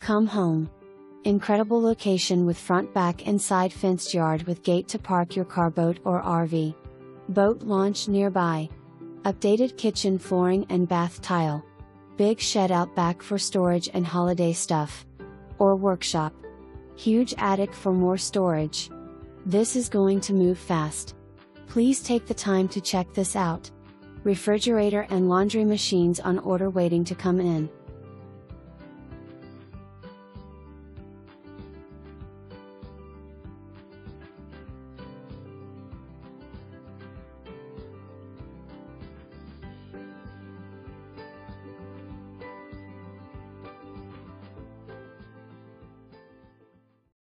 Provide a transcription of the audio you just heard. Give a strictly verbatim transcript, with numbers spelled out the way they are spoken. Come home. Incredible location with front, back and side fenced yard with gate to park your car, boat or R V. Boat launch nearby. Updated kitchen flooring and bath tile. Big shed out back for storage and holiday stuff. Or workshop. Huge attic for more storage. This is going to move fast. Please take the time to check this out. Refrigerator and laundry machines on order waiting to come in.